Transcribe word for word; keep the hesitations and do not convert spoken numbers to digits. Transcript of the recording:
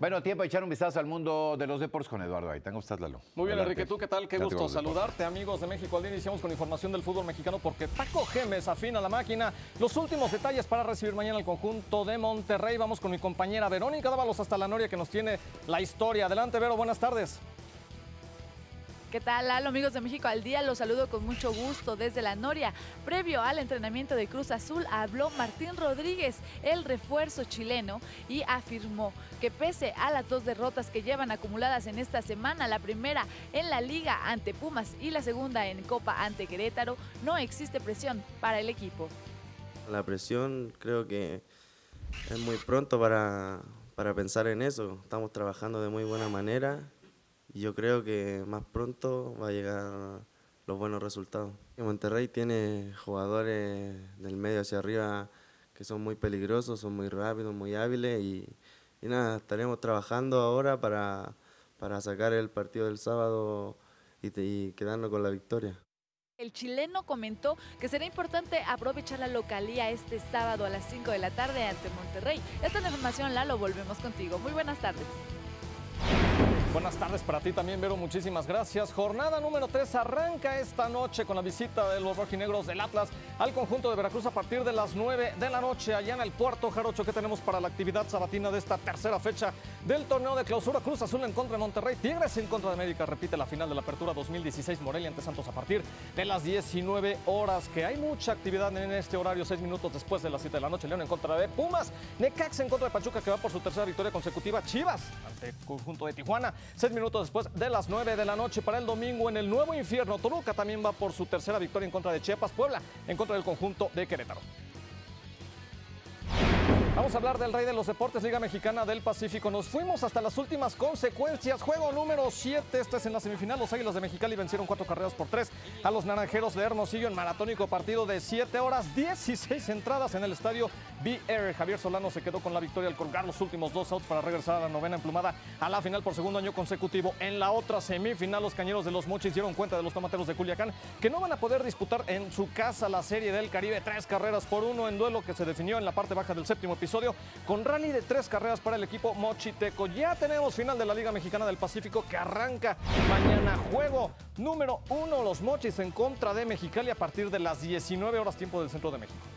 Bueno, tiempo de echar un vistazo al mundo de los deportes con Eduardo Gaytán. ¿Cómo estás, Lalo? Muy bien, Enrique, ¿tú qué tal? Qué gusto saludarte, amigos de México al día. Iniciamos con información del fútbol mexicano porque Paco Gómez afina la máquina. Los últimos detalles para recibir mañana el conjunto de Monterrey. Vamos con mi compañera Verónica Dávalos hasta la Noria, que nos tiene la historia. Adelante, Vero, buenas tardes. ¿Qué tal, Lalo? Amigos de México al día, los saludo con mucho gusto desde la Noria. Previo al entrenamiento de Cruz Azul, habló Martín Rodríguez, el refuerzo chileno, y afirmó que pese a las dos derrotas que llevan acumuladas en esta semana, la primera en la Liga ante Pumas y la segunda en Copa ante Querétaro, no existe presión para el equipo. La presión creo que es muy pronto para, para pensar en eso. Estamos trabajando de muy buena manera. Yo creo que más pronto va a llegar los buenos resultados. Monterrey tiene jugadores del medio hacia arriba que son muy peligrosos, son muy rápidos, muy hábiles y, y nada, estaremos trabajando ahora para, para sacar el partido del sábado y, y quedarnos con la victoria. El chileno comentó que será importante aprovechar la localía este sábado a las cinco de la tarde ante Monterrey. Esta es la información, Lalo, volvemos contigo. Muy buenas tardes. Buenas tardes para ti también, Vero, muchísimas gracias. Jornada número tres arranca esta noche con la visita de los rojinegros del Atlas al conjunto de Veracruz a partir de las nueve de la noche allá en el Puerto Jarocho. ¿Qué tenemos para la actividad sabatina de esta tercera fecha del torneo de clausura? Cruz Azul en contra de Monterrey, Tigres en contra de América, repite la final de la apertura dos mil dieciséis, Morelia ante Santos a partir de las diecinueve horas, que hay mucha actividad en este horario, seis minutos después de las siete de la noche, León en contra de Pumas, Necax en contra de Pachuca, que va por su tercera victoria consecutiva, Chivas ante el conjunto de Tijuana, seis minutos después de las nueve de la noche. Para el domingo en el nuevo infierno, Toluca también va por su tercera victoria en contra de Chiapas, Puebla en contra del conjunto de Querétaro. Vamos a hablar del rey de los deportes, Liga Mexicana del Pacífico. Nos fuimos hasta las últimas consecuencias. Juego número siete, este es en la semifinal. Los Águilas de Mexicali vencieron cuatro carreras por tres a los Naranjeros de Hermosillo en maratónico partido de siete horas, dieciséis entradas en el estadio B R. Javier Solano se quedó con la victoria al colgar los últimos dos outs para regresar a la novena emplumada a la final por segundo año consecutivo. En la otra semifinal, los Cañeros de los Mochis dieron cuenta de los Tomateros de Culiacán, que no van a poder disputar en su casa la Serie del Caribe. Tres carreras por uno en duelo que se definió en la parte baja del séptimo episodio, con rally de tres carreras para el equipo mochiteco. Ya tenemos final de la Liga Mexicana del Pacífico que arranca mañana. Juego número uno, los Mochis en contra de Mexicali a partir de las diecinueve horas tiempo del centro de México.